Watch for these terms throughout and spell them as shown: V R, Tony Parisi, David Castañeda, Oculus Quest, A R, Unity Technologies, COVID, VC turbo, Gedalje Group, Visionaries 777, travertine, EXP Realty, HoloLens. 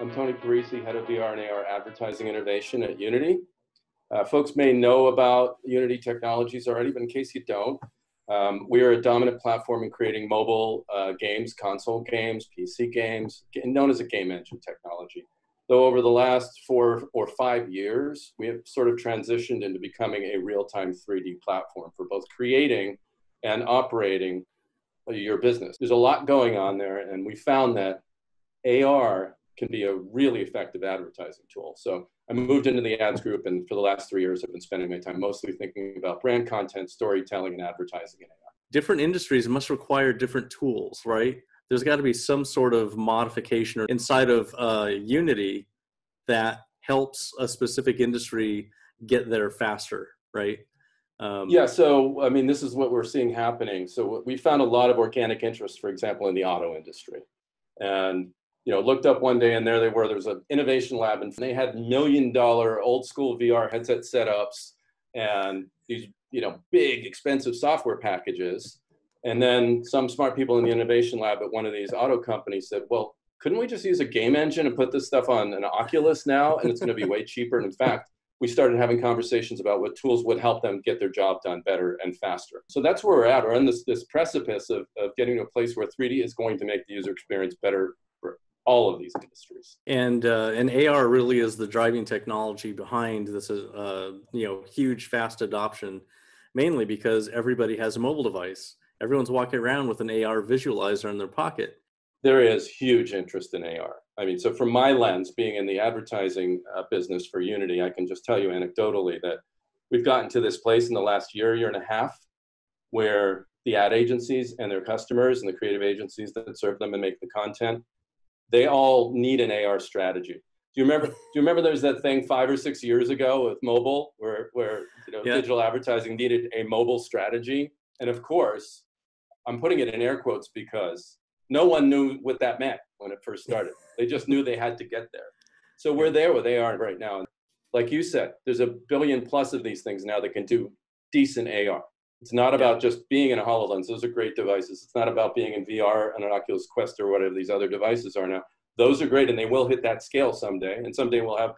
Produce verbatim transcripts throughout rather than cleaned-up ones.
I'm Tony Parisi, head of V R and A R advertising innovation at Unity. Uh, folks may know about Unity Technologies already, but in case you don't, um, we are a dominant platform in creating mobile uh, games, console games, P C games, known as a game engine technology. Though over the last four or five years, we have sort of transitioned into becoming a real-time three D platform for both creating and operating your business. There's a lot going on there, and we found that A R can be a really effective advertising tool. So I moved into the ads group, and for the last three years, I've been spending my time mostly thinking about brand content, storytelling, and advertising in A R. Different industries must require different tools, right? There's got to be some sort of modification inside of uh, Unity that helps a specific industry get there faster, right? Um, yeah, so, I mean, this is what we're seeing happening. So we found a lot of organic interest, for example, in the auto industry. And, you know, looked up one day and there they were, there was an innovation lab and they had million dollar old school V R headset setups and these, you know, big expensive software packages. And then some smart people in the innovation lab at one of these auto companies said, well, couldn't we just use a game engine and put this stuff on an Oculus now? And it's going to be way cheaper. And in fact, we started having conversations about what tools would help them get their job done better and faster. So that's where we're at. We're on this, this precipice of, of getting to a place where three D is going to make the user experience better for all of these industries. And, uh, and A R really is the driving technology behind this uh, you know, huge, fast adoption, mainly because everybody has a mobile device. Everyone's walking around with an A R visualizer in their pocket. There is huge interest in A R. I mean, so from my lens, being in the advertising uh, business for Unity, I can just tell you anecdotally that we've gotten to this place in the last year, year and a half, where the ad agencies and their customers and the creative agencies that serve them and make the content, they all need an A R strategy. Do you remember? Do you remember there's that thing five or six years ago with mobile, where where you know, yeah. digital advertising needed a mobile strategy, and of course. I'm putting it in air quotes because no one knew what that meant when it first started. They just knew they had to get there. So we're there where they are right now. Like you said, there's a billion plus of these things now that can do decent A R. It's not about just being in a HoloLens. Those are great devices. It's not about being in V R and an Oculus Quest or whatever these other devices are now. Those are great, and they will hit that scale someday. And someday we'll have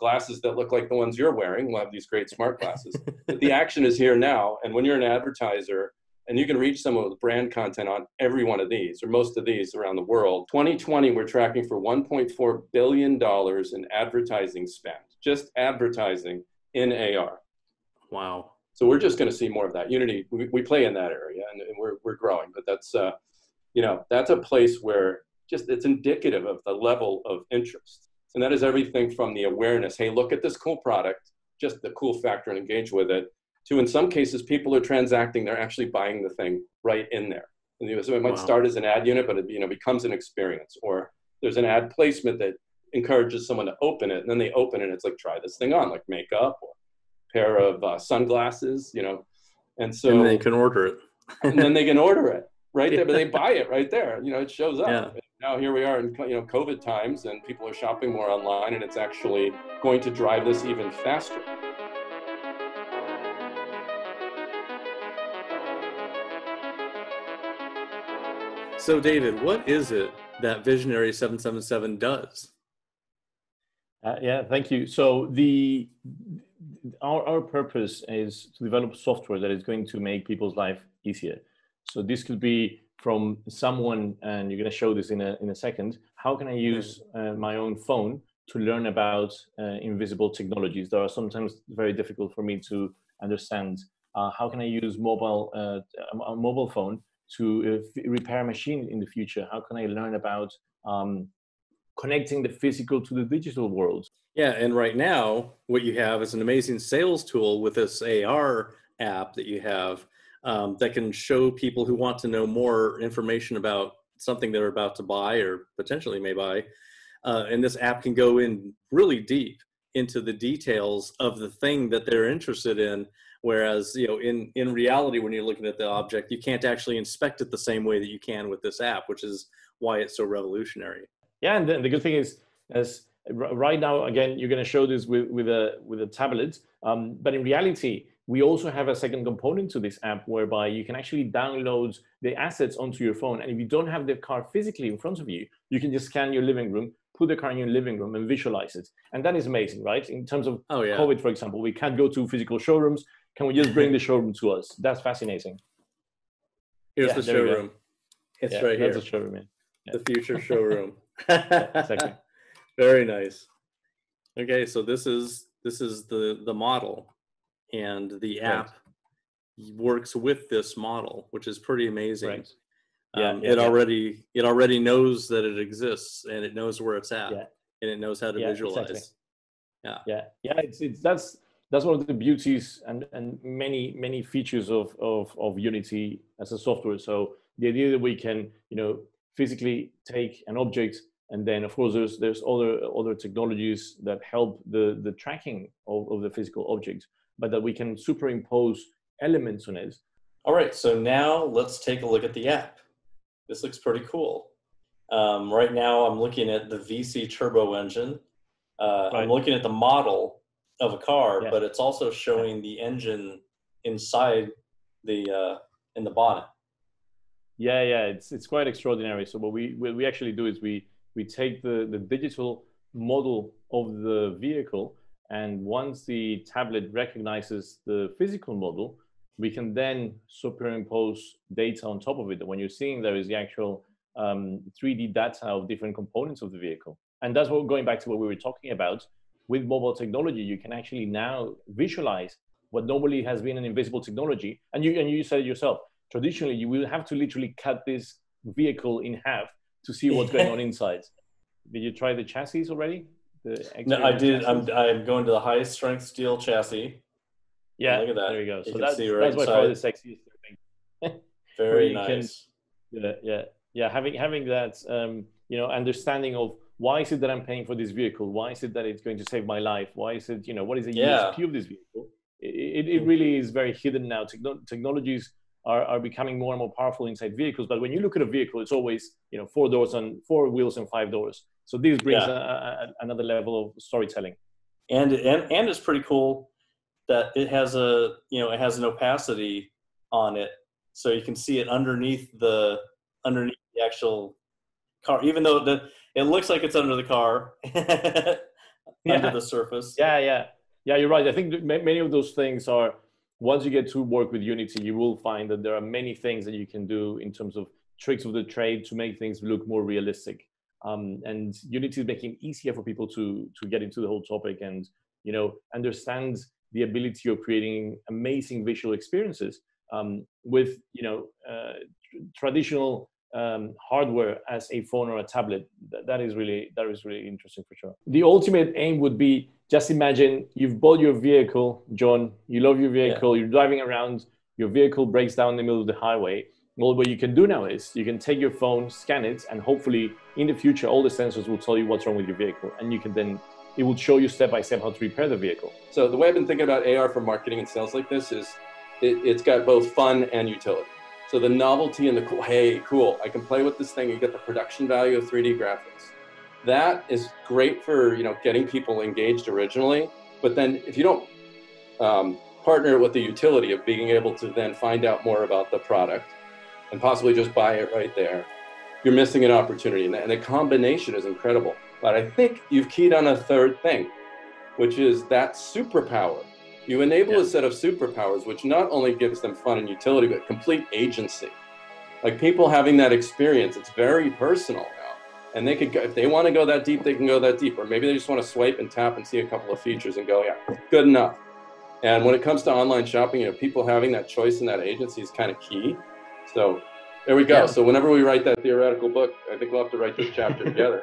glasses that look like the ones you're wearing. We'll have these great smart glasses. But the action is here now. And when you're an advertiser, and you can reach someone with brand content on every one of these, or most of these around the world. twenty twenty, we're tracking for one point four billion dollars in advertising spend, just advertising in A R. Wow. So we're just going to see more of that. Unity, we, we play in that area, and, and we're, we're growing. But that's, uh, you know, that's a place where just it's indicative of the level of interest. And that is everything from the awareness, hey, look at this cool product, just the cool factor and engage with it, to in some cases, people are transacting, they're actually buying the thing right in there. And so it might wow. start as an ad unit, but it you know, becomes an experience. Or there's an ad placement that encourages someone to open it, and then they open it, and it's like, try this thing on, like makeup or a pair of uh, sunglasses, you know. And so and they can order it. and then they can order it right there, but they buy it right there. You know, it shows up. Yeah. Now here we are in you know, COVID times, and people are shopping more online, and it's actually going to drive this even faster. So David, what is it that Visionaries seven seven seven does? Uh, yeah, thank you. So the our, our purpose is to develop software that is going to make people's life easier. So this could be from someone, and you're going to show this in a, in a second, how can I use uh, my own phone to learn about uh, invisible technologies that are sometimes very difficult for me to understand? Uh, how can I use mobile uh, a mobile phone to uh, repair a machine in the future? How can I learn about um, connecting the physical to the digital world? Yeah, and right now, what you have is an amazing sales tool with this A R app that you have um, that can show people who want to know more information about something they're about to buy or potentially may buy. Uh, and this app can go in really deep into the details of the thing that they're interested in. Whereas, you know, in, in reality, when you're looking at the object, you can't actually inspect it the same way that you can with this app, which is why it's so revolutionary. Yeah, and the, the good thing is, as right now, again, you're going to show this with, with, a, with a tablet. Um, but in reality, we also have a second component to this app whereby you can actually download the assets onto your phone. And if you don't have the car physically in front of you, you can just scan your living room, put the car in your living room and visualize it. And that is amazing, right? In terms of oh, yeah. COVID, for example, we can't go to physical showrooms. Can we just bring the showroom to us? That's fascinating. Here's yeah, the showroom. It's yeah, right here. That's the showroom, man. Yeah. The future showroom. Yeah, exactly. Very nice. Okay, so this is this is the the model, and the app right. works with this model, which is pretty amazing. Right. Yeah, um, yeah, it yeah. already it already knows that it exists, and it knows where it's at, yeah. and it knows how to yeah, visualize. Exactly. Yeah, yeah, yeah. It's it's that's that's one of the beauties and and many many features of of of Unity as a software. So the idea that we can you know physically take an object. And then, of course, there's there's other other technologies that help the the tracking of, of the physical objects, but that we can superimpose elements on it. All right, so now let's take a look at the app. This looks pretty cool. Um, right now, I'm looking at the V C turbo engine. Uh, right. I'm looking at the model of a car, yeah. but it's also showing the engine inside the uh, in the bonnet. Yeah, yeah, it's it's quite extraordinary. So what we what we actually do is we We take the, the digital model of the vehicle, and once the tablet recognizes the physical model, we can then superimpose data on top of it. And when you're seeing there is the actual um, three D data of different components of the vehicle. And that's what, going back to what we were talking about, with mobile technology, you can actually now visualize what normally has been an invisible technology. And you, and you said it yourself, traditionally, you will have to literally cut this vehicle in half to see what's going on inside. Did you try the chassis already? The no, I did. Chassis? I'm I'm going to the high strength steel chassis. Yeah, look at that. There you go. You so that's, right that's why probably the sexiest thing. Very nice. Can, yeah, yeah, yeah. Having having that, um, you know, understanding of why is it that I'm paying for this vehicle? Why is it that it's going to save my life? Why is it, you know, what is the yeah. U S P of this vehicle? It, it it really is very hidden now. Techno technologies. Are, are becoming more and more powerful inside vehicles. But when you look at a vehicle, it's always, you know, four doors and four wheels and five doors. So this brings yeah. a, a, another level of storytelling. And, and, and it's pretty cool that it has a, you know, it has an opacity on it. So you can see it underneath the, underneath the actual car, even though the, it looks like it's under the car, yeah. under the surface. Yeah, yeah. Yeah, you're right. I think many of those things are, once you get to work with Unity, you will find that there are many things that you can do in terms of tricks of the trade to make things look more realistic. Um, and Unity is making it easier for people to, to get into the whole topic and, you know, understand the ability of creating amazing visual experiences um, with, you know, uh, tr traditional um, hardware as a phone or a tablet. That, that is really, that is really interesting for sure. The ultimate aim would be, just imagine you've bought your vehicle, John, you love your vehicle, yeah. you're driving around, your vehicle breaks down in the middle of the highway. Well, what you can do now is you can take your phone, scan it, and hopefully in the future, all the sensors will tell you what's wrong with your vehicle. And you can then, it will show you step by step how to repair the vehicle. So the way I've been thinking about A R for marketing and sales like this is it, it's got both fun and utility. So the novelty and the cool, hey, cool, I can play with this thing and get the production value of three D graphics. That is great for, you know, getting people engaged originally, but then if you don't um, partner with the utility of being able to then find out more about the product and possibly just buy it right there, you're missing an opportunity. And the combination is incredible. But I think you've keyed on a third thing, which is that superpower. You enable yeah. a set of superpowers, which not only gives them fun and utility, but complete agency. Like people having that experience, it's very personal. And they could go, if they want to go that deep, they can go that deep. Or maybe they just want to swipe and tap and see a couple of features and go, yeah, good enough. And when it comes to online shopping, you know, people having that choice and that agency is kind of key. So there we go. Yeah. So whenever we write that theoretical book, I think we'll have to write this chapter together.